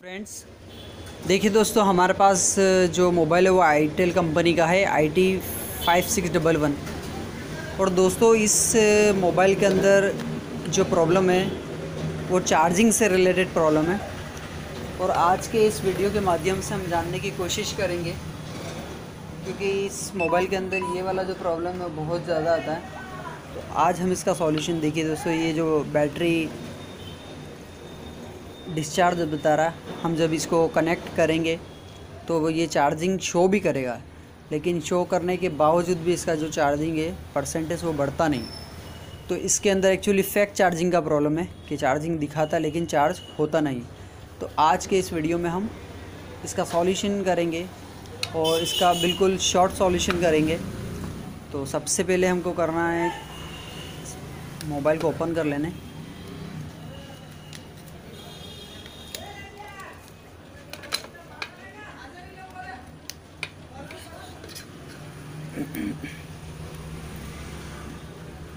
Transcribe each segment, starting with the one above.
Friends देखिए दोस्तों, हमारे पास जो मोबाइल है वो आई टेल कंपनी का है, IT 5611। और दोस्तों इस मोबाइल के अंदर जो प्रॉब्लम है वो चार्जिंग से रिलेटेड प्रॉब्लम है। और आज के इस वीडियो के माध्यम से हम जानने की कोशिश करेंगे, क्योंकि इस मोबाइल के अंदर ये वाला जो प्रॉब्लम है बहुत ज़्यादा आता है। तो आज हम इसका सॉल्यूशन देखिए दोस्तों। ये जो बैटरी डिस्चार्ज बता रहा है, हम जब इसको कनेक्ट करेंगे तो वो ये चार्जिंग शो भी करेगा, लेकिन शो करने के बावजूद भी इसका जो चार्जिंग है परसेंटेज वो बढ़ता नहीं। तो इसके अंदर एक्चुअली फेक चार्जिंग का प्रॉब्लम है कि चार्जिंग दिखाता लेकिन चार्ज होता नहीं। तो आज के इस वीडियो में हम इसका सॉल्यूशन करेंगे और इसका बिल्कुल शॉर्ट सॉल्यूशन करेंगे। तो सबसे पहले हमको करना है मोबाइल को ओपन कर लेने।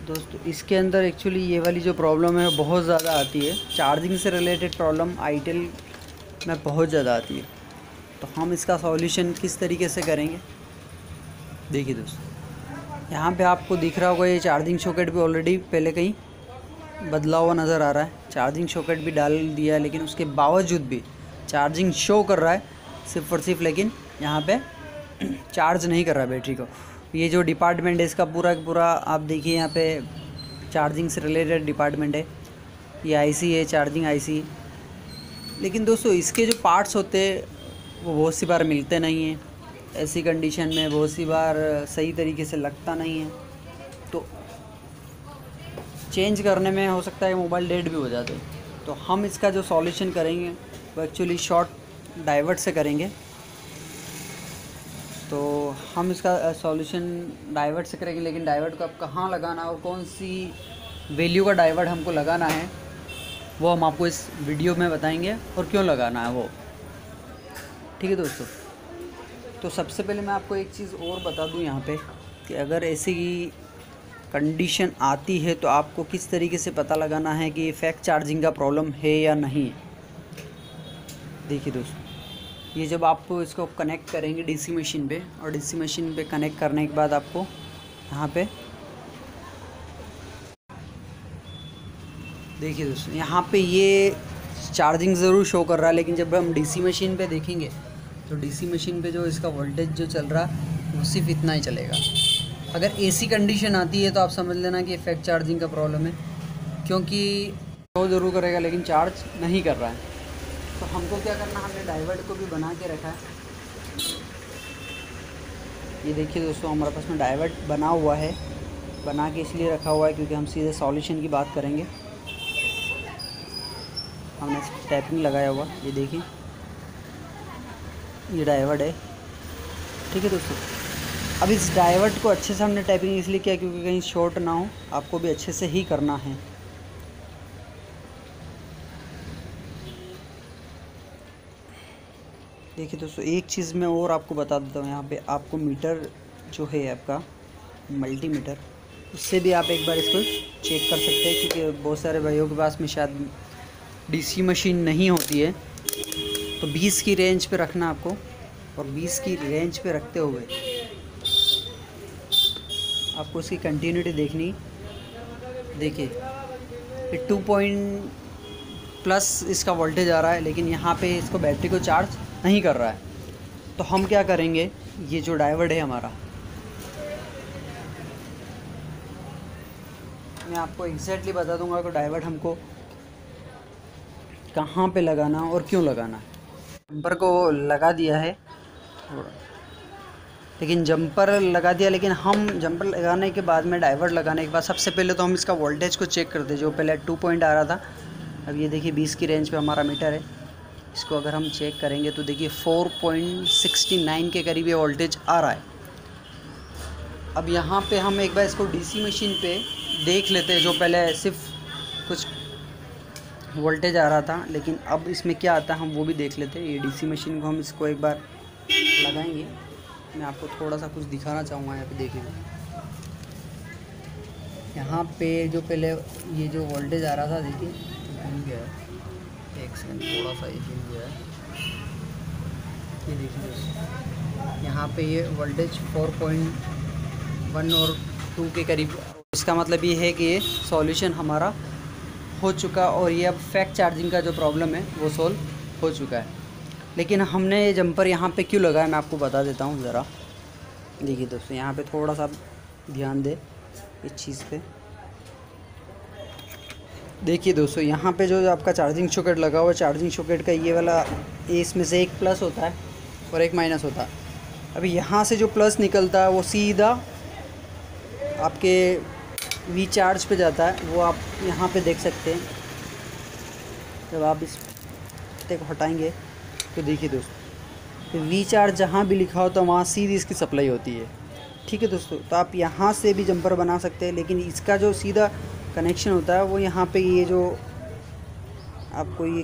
दोस्तों इसके अंदर एक्चुअली ये वाली जो प्रॉब्लम है बहुत ज़्यादा आती है, चार्जिंग से रिलेटेड प्रॉब्लम आई टेल में बहुत ज़्यादा आती है। तो हम इसका सॉल्यूशन किस तरीके से करेंगे देखिए दोस्तों। यहाँ पे आपको दिख रहा होगा ये चार्जिंग सॉकेट भी ऑलरेडी पहले कहीं बदला हुआ नज़र आ रहा है, चार्जिंग सॉकेट भी डाल दिया है, लेकिन उसके बावजूद भी चार्जिंग शो कर रहा है सिर्फ और सिर्फ, लेकिन यहाँ पर चार्ज नहीं कर रहा बैटरी को। ये जो डिपार्टमेंट है इसका पूरा का पूरा आप देखिए, यहाँ पे चार्जिंग से रिलेटेड डिपार्टमेंट है, ये आईसी है, चार्जिंग आईसी। लेकिन दोस्तों इसके जो पार्ट्स होते हैं वो बहुत सी बार मिलते नहीं हैं, ऐसी कंडीशन में बहुत सी बार सही तरीके से लगता नहीं है, तो चेंज करने में हो सकता है मोबाइल डेड भी हो जाते। तो हम इसका जो सॉल्यूशन करेंगे वो एक्चुअली शॉर्ट डाइवर्ट से करेंगे। तो हम इसका सॉल्यूशन डाइवर्ट से करेंगे, लेकिन डाइवर्ट को आप कहाँ लगाना और कौन सी वैल्यू का डाइवर्ट हमको लगाना है वो हम आपको इस वीडियो में बताएंगे, और क्यों लगाना है वो। ठीक है दोस्तों, तो सबसे पहले मैं आपको एक चीज़ और बता दूं यहाँ पे कि अगर ऐसी कंडीशन आती है तो आपको किस तरीके से पता लगाना है कि फेक चार्जिंग का प्रॉब्लम है या नहीं। देखिए दोस्तों, ये जब आप इसको कनेक्ट करेंगे डीसी मशीन पे, और डीसी मशीन पे कनेक्ट करने के बाद आपको यहाँ पे देखिए दोस्तों, यहाँ पे ये चार्जिंग ज़रूर शो कर रहा है, लेकिन जब हम डीसी मशीन पे देखेंगे तो डीसी मशीन पे जो इसका वोल्टेज जो चल रहा है वो सिर्फ इतना ही चलेगा। अगर ऐसी कंडीशन आती है तो आप समझ लेना कि फेक चार्जिंग का प्रॉब्लम है, क्योंकि शो ज़रूर करेगा लेकिन चार्ज नहीं कर रहा है। तो हमको क्या करना, हमने डाइवर्ट को भी बना के रखा है। ये देखिए दोस्तों, हमारे पास में डाइवर्ट बना हुआ है, बना के इसलिए रखा हुआ है क्योंकि हम सीधे सॉल्यूशन की बात करेंगे। हमने टैपिंग लगाया हुआ, ये देखिए ये डाइवर्ट है। ठीक है दोस्तों, अब इस डाइवर्ट को अच्छे से हमने टैपिंग इसलिए किया क्योंकि कहीं शॉर्ट ना हो, आपको भी अच्छे से ही करना है। देखिए दोस्तों, एक चीज़ मैं और आपको बता देता हूँ, यहाँ पे आपको मीटर जो है आपका मल्टीमीटर, उससे भी आप एक बार इसको चेक कर सकते हैं, क्योंकि बहुत सारे भाइयों के पास में शायद डीसी मशीन नहीं होती है। तो 20 की रेंज पे रखना आपको, और 20 की रेंज पे रखते हुए आपको इसकी कंटिन्यूटी देखनी। देखिए 2 पॉइंट+ इसका वोल्टेज आ रहा है, लेकिन यहाँ पे इसको बैटरी को चार्ज नहीं कर रहा है। तो हम क्या करेंगे, ये जो डायोड है हमारा, मैं आपको एग्जैक्टली बता दूंगा कि डायोड हमको कहाँ पे लगाना और क्यों लगाना है। जम्पर को लगा दिया है थोड़ा, लेकिन जम्पर लगा दिया, लेकिन हम जम्पर लगाने के बाद में डायोड लगाने के बाद सबसे पहले तो हम इसका वोल्टेज को चेक करते हैं, जो पहले 2 पॉइंट आ रहा था। अब ये देखिए 20 की रेंज पे हमारा मीटर है, इसको अगर हम चेक करेंगे तो देखिए 4.69 के करीब ये वोल्टेज आ रहा है। अब यहाँ पे हम एक बार इसको डीसी मशीन पे देख लेते हैं, जो पहले सिर्फ कुछ वोल्टेज आ रहा था, लेकिन अब इसमें क्या आता है हम वो भी देख लेते हैं। ये डीसी मशीन को हम इसको एक बार लगाएंगे, मैं आपको थोड़ा सा कुछ दिखाना चाहूँगा। यहाँ पे देखिए, यहाँ पे जो पहले ये जो वोल्टेज आ रहा था, देखिए एक सेकंड, थोड़ा सा ये हिल गया है। ये देखिए यहाँ पे ये वोल्टेज 4.1 और 2 के करीब। इसका मतलब ये है कि ये सॉल्यूशन हमारा हो चुका और ये अब फैक्ट चार्जिंग का जो प्रॉब्लम है वो सॉल्व हो चुका है। लेकिन हमने ये जंपर यहाँ पे क्यों लगाया मैं आपको बता देता हूँ ज़रा। देखिए दोस्तों यहाँ पे थोड़ा सा ध्यान दे इस चीज़ पे। देखिए दोस्तों यहाँ पे जो आपका चार्जिंग सॉकेट लगा हुआ है, चार्जिंग सॉकेट का ये वाला इसमें से एक प्लस होता है और एक माइनस होता है। अभी यहाँ से जो प्लस निकलता है वो सीधा आपके वी चार्ज पे जाता है, वो आप यहाँ पे देख सकते हैं। जब आप इस पत्ते को हटाएंगे तो देखिए दोस्तों वी चार्ज जहाँ भी लिखा होता है वहाँ सीधी इसकी सप्लाई होती है। ठीक है दोस्तों, तो आप यहाँ से भी जंपर बना सकते हैं, लेकिन इसका जो सीधा कनेक्शन होता है वो यहाँ पे ये जो आपको ये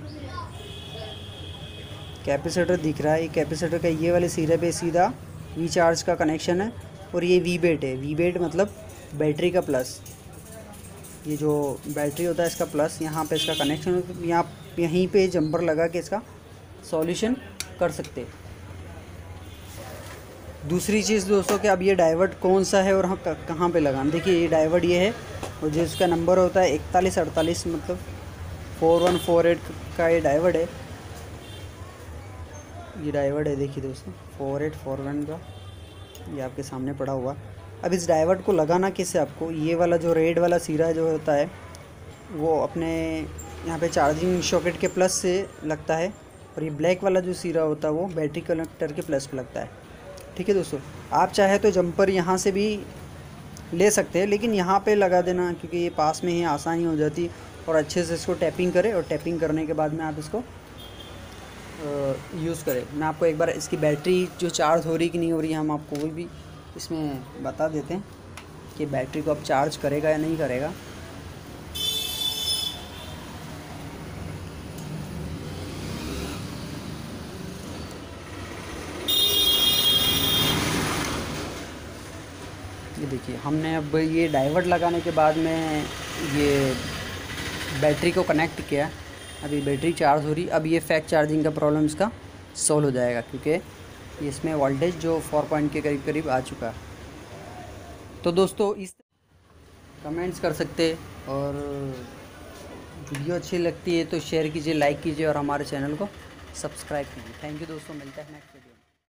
कैपेसिटर दिख रहा है, ये कैपेसिटर का ये वाले सिरे पे सीधा वी चार्ज का कनेक्शन है और ये वी बेट है। वी बेट मतलब बैटरी का प्लस, ये जो बैटरी होता है इसका प्लस, यहाँ पे इसका कनेक्शन होता है। यहाँ यहीं पे जंपर लगा के इसका सॉल्यूशन कर सकते। दूसरी चीज़ दोस्तों कि अब ये डाइवर्ट कौन सा है और हम कहाँ पे लगाएं। देखिए ये डाइवर्ट ये है और जिसका नंबर होता है 4148 मतलब 4148 का ये डाइवर्ट है। ये डाइवर्ट है देखिए दोस्तों 4841 का, ये आपके सामने पड़ा हुआ। अब इस डाइवर्ट को लगाना किससे, आपको ये वाला जो रेड वाला सिरा जो होता है वो अपने यहाँ पे चार्जिंग सॉकेट के प्लस से लगता है और ये ब्लैक वाला जो सिरा होता है वो बैटरी कनेक्टर के प्लस पे लगता है। ठीक है दोस्तों, आप चाहे तो जंपर यहाँ से भी ले सकते हैं, लेकिन यहाँ पे लगा देना क्योंकि ये पास में ही आसानी हो जाती और अच्छे से इसको टैपिंग करें और टैपिंग करने के बाद में आप इसको यूज़ करें। मैं आपको एक बार इसकी बैटरी जो चार्ज हो रही कि नहीं हो रही हम आपको वो भी इसमें बता देते हैं कि बैटरी को अब चार्ज करेगा या नहीं करेगा। ये देखिए हमने अब ये डाइवर्ट लगाने के बाद में ये बैटरी को कनेक्ट किया, अभी बैटरी चार्ज हो रही। अब ये फैक्ट चार्जिंग का प्रॉब्लम इसका सॉल्व हो जाएगा क्योंकि इसमें वोल्टेज जो 4 पॉइंट के करीब करीब आ चुका है। तो दोस्तों इस कमेंट्स कर सकते और वीडियो अच्छी लगती है तो शेयर कीजिए, लाइक कीजिए और हमारे चैनल को सब्सक्राइब कीजिए। थैंक यू दोस्तों, मिलता है नेक्स्ट वीडियो।